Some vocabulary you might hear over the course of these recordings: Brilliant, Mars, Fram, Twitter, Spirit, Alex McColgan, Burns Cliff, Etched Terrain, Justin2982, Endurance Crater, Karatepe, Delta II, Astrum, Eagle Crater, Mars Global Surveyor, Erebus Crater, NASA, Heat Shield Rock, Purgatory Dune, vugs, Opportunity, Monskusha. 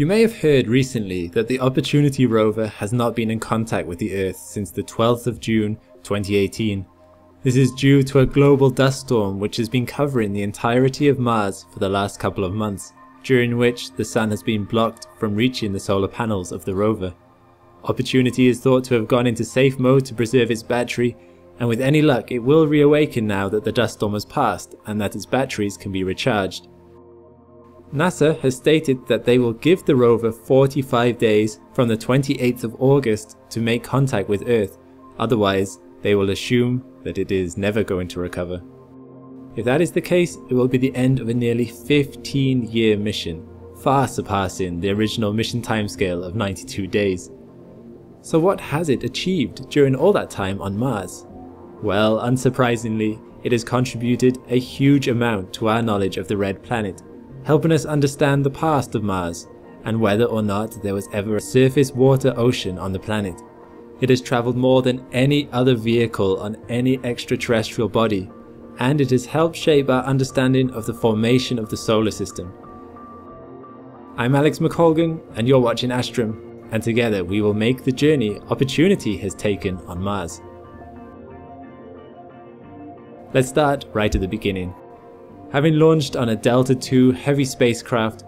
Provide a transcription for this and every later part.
You may have heard recently that the Opportunity rover has not been in contact with the Earth since the 12th of June 2018. This is due to a global dust storm which has been covering the entirety of Mars for the last couple of months, during which the sun has been blocked from reaching the solar panels of the rover. Opportunity is thought to have gone into safe mode to preserve its battery, and with any luck it will reawaken now that the dust storm has passed and that its batteries can be recharged. NASA has stated that they will give the rover 45 days from the 28th of August to make contact with Earth, otherwise they will assume that it is never going to recover. If that is the case, it will be the end of a nearly 15-year mission, far surpassing the original mission timescale of 92 days. So what has it achieved during all that time on Mars? Well, unsurprisingly, it has contributed a huge amount to our knowledge of the Red Planet, helping us understand the past of Mars and whether or not there was ever a surface water ocean on the planet. It has travelled more than any other vehicle on any extraterrestrial body, and it has helped shape our understanding of the formation of the solar system. I'm Alex McColgan, and you're watching Astrum, and together we will make the journey Opportunity has taken on Mars. Let's start right at the beginning. Having launched on a Delta II heavy spacecraft,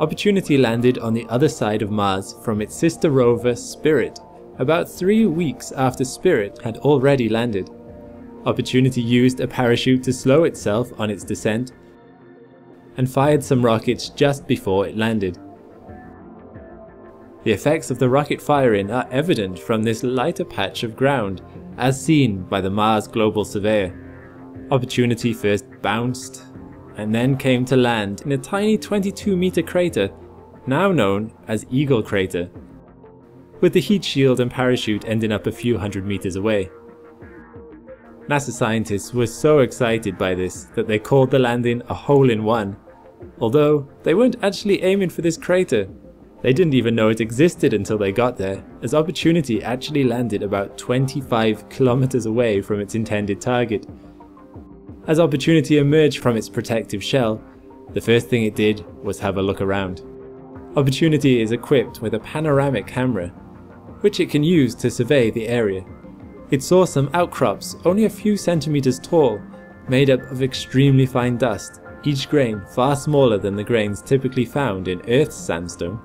Opportunity landed on the other side of Mars from its sister rover Spirit, about 3 weeks after Spirit had already landed. Opportunity used a parachute to slow itself on its descent and fired some rockets just before it landed. The effects of the rocket firing are evident from this lighter patch of ground, as seen by the Mars Global Surveyor. Opportunity first bounced, and then came to land in a tiny 22-meter crater, now known as Eagle Crater, with the heat shield and parachute ending up a few hundred meters away. NASA scientists were so excited by this that they called the landing a hole-in-one, although they weren't actually aiming for this crater. They didn't even know it existed until they got there, as Opportunity actually landed about 25 kilometers away from its intended target. As Opportunity emerged from its protective shell, the first thing it did was have a look around. Opportunity is equipped with a panoramic camera, which it can use to survey the area. It saw some outcrops only a few centimeters tall, made up of extremely fine dust, each grain far smaller than the grains typically found in Earth's sandstone.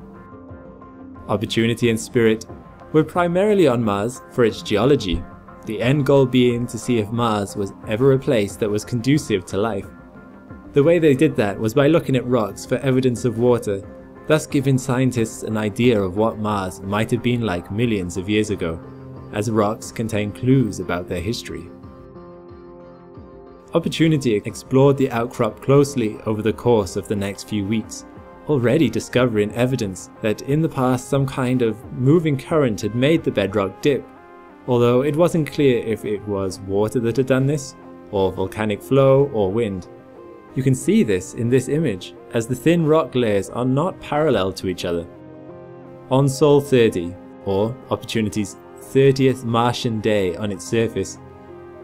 Opportunity and Spirit were primarily on Mars for its geology, the end goal being to see if Mars was ever a place that was conducive to life. The way they did that was by looking at rocks for evidence of water, thus giving scientists an idea of what Mars might have been like millions of years ago, as rocks contain clues about their history. Opportunity explored the outcrop closely over the course of the next few weeks, already discovering evidence that in the past some kind of moving current had made the bedrock dip, although it wasn't clear if it was water that had done this, or volcanic flow, or wind. You can see this in this image, as the thin rock layers are not parallel to each other. On Sol 30, or Opportunity's 30th Martian day on its surface,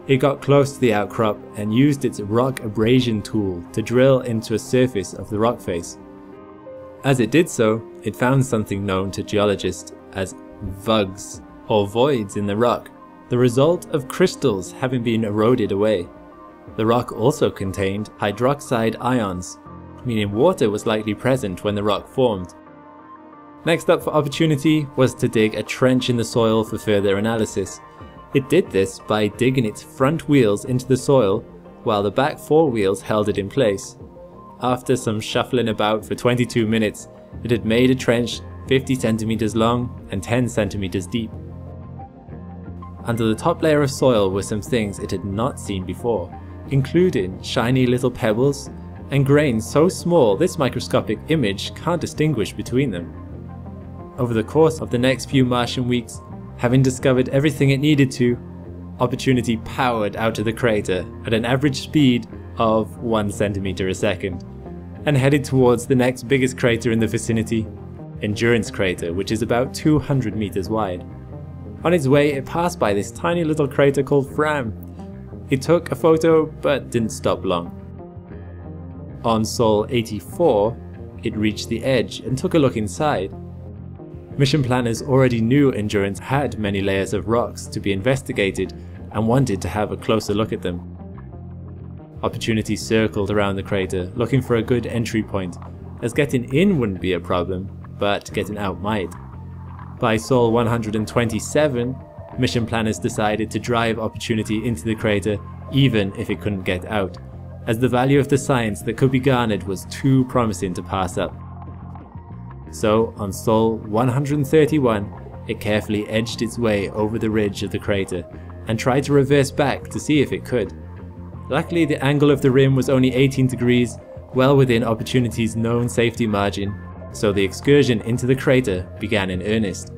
it got close to the outcrop and used its rock abrasion tool to drill into a surface of the rock face. As it did so, it found something known to geologists as vugs, or voids in the rock, the result of crystals having been eroded away. The rock also contained hydroxide ions, meaning water was likely present when the rock formed. Next up for Opportunity was to dig a trench in the soil for further analysis. It did this by digging its front wheels into the soil while the back four wheels held it in place. After some shuffling about for 22 minutes, it had made a trench 50 centimeters long and 10 centimeters deep. Under the top layer of soil were some things it had not seen before, including shiny little pebbles and grains so small this microscopic image can't distinguish between them. Over the course of the next few Martian weeks, having discovered everything it needed to, Opportunity powered out of the crater at an average speed of 1 centimeter a second, and headed towards the next biggest crater in the vicinity, Endurance Crater, which is about 200 meters wide. On its way, it passed by this tiny little crater called Fram. It took a photo, but didn't stop long. On Sol 84, it reached the edge and took a look inside. Mission planners already knew Endurance had many layers of rocks to be investigated and wanted to have a closer look at them. Opportunity circled around the crater, looking for a good entry point, as getting in wouldn't be a problem, but getting out might. By Sol 127, mission planners decided to drive Opportunity into the crater even if it couldn't get out, as the value of the science that could be garnered was too promising to pass up. So on Sol 131, it carefully edged its way over the ridge of the crater and tried to reverse back to see if it could. Luckily, the angle of the rim was only 18 degrees, well within Opportunity's known safety margin, so the excursion into the crater began in earnest.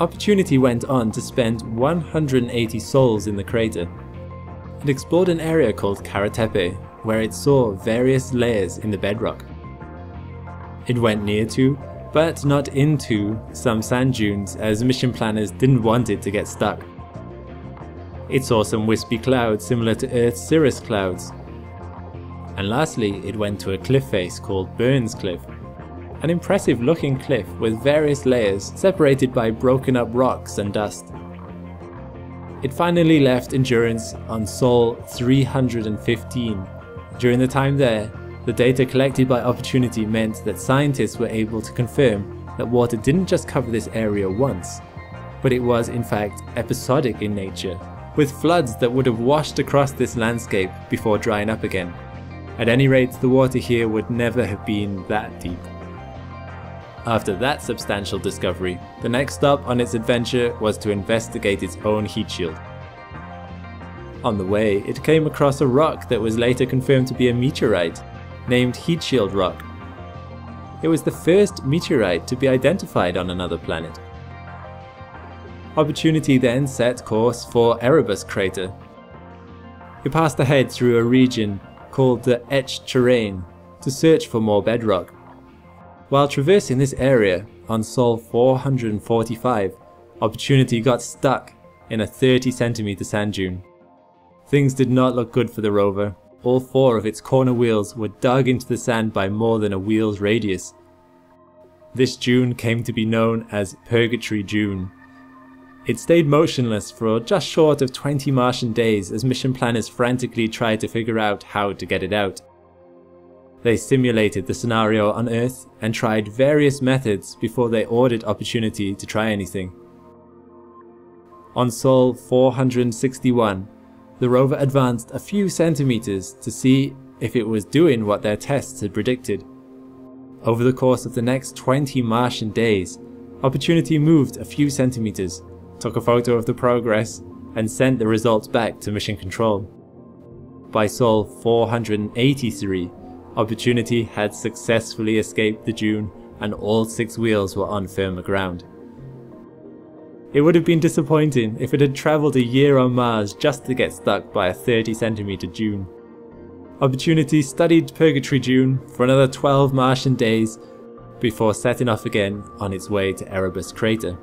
Opportunity went on to spend 180 sols in the crater. It explored an area called Karatepe, where it saw various layers in the bedrock. It went near to, but not into, some sand dunes, as mission planners didn't want it to get stuck. It saw some wispy clouds similar to Earth's cirrus clouds. And lastly, it went to a cliff face called Burns Cliff, an impressive looking cliff with various layers separated by broken up rocks and dust. It finally left Endurance on Sol 315. During the time there, the data collected by Opportunity meant that scientists were able to confirm that water didn't just cover this area once, but it was in fact episodic in nature, with floods that would have washed across this landscape before drying up again. At any rate, the water here would never have been that deep. After that substantial discovery, the next stop on its adventure was to investigate its own heat shield. On the way, it came across a rock that was later confirmed to be a meteorite, named Heat Shield Rock. It was the first meteorite to be identified on another planet. Opportunity then set course for Erebus Crater. It passed ahead through a region called the Etched Terrain to search for more bedrock. While traversing this area on Sol 445, Opportunity got stuck in a 30 cm sand dune. Things did not look good for the rover. All four of its corner wheels were dug into the sand by more than a wheel's radius. This dune came to be known as Purgatory Dune. It stayed motionless for just short of 20 Martian days as mission planners frantically tried to figure out how to get it out. They simulated the scenario on Earth and tried various methods before they ordered Opportunity to try anything. On Sol 461, the rover advanced a few centimeters to see if it was doing what their tests had predicted. Over the course of the next 20 Martian days, Opportunity moved a few centimeters, took a photo of the progress, and sent the results back to Mission Control. By Sol 483, Opportunity had successfully escaped the dune and all six wheels were on firmer ground. It would have been disappointing if it had travelled a year on Mars just to get stuck by a 30 cm dune. Opportunity studied Purgatory Dune for another 12 Martian days before setting off again on its way to Erebus Crater.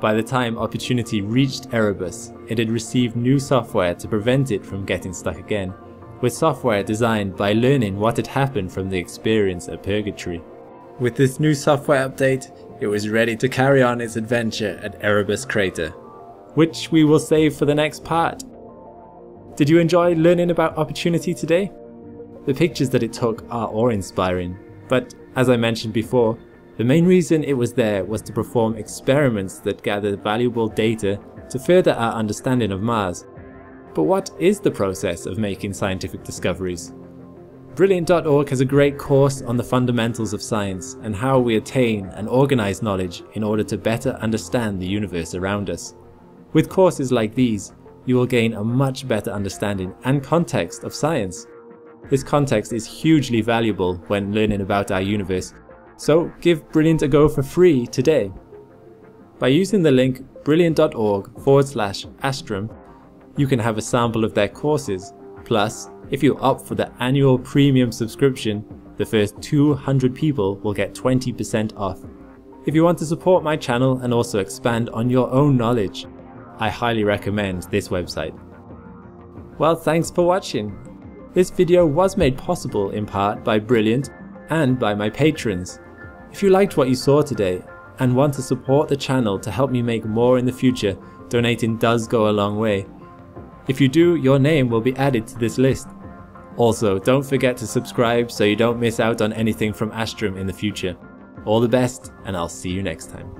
By the time Opportunity reached Erebus, it had received new software to prevent it from getting stuck again, with software designed by learning what had happened from the experience at Purgatory. With this new software update, it was ready to carry on its adventure at Erebus Crater, which we will save for the next part. Did you enjoy learning about Opportunity today? The pictures that it took are awe-inspiring, but as I mentioned before, the main reason it was there was to perform experiments that gather valuable data to further our understanding of Mars. But what is the process of making scientific discoveries? Brilliant.org has a great course on the fundamentals of science and how we attain and organize knowledge in order to better understand the universe around us. With courses like these, you will gain a much better understanding and context of science. This context is hugely valuable when learning about our universe, so give Brilliant a go for free today. By using the link brilliant.org/Astrum, you can have a sample of their courses. Plus, if you opt for the annual premium subscription, the first 200 people will get 20% off. If you want to support my channel and also expand on your own knowledge, I highly recommend this website. Well, thanks for watching. This video was made possible in part by Brilliant and by my patrons. If you liked what you saw today and want to support the channel to help me make more in the future, donating does go a long way. If you do, your name will be added to this list. Also, don't forget to subscribe so you don't miss out on anything from Astrum in the future. All the best, and I'll see you next time.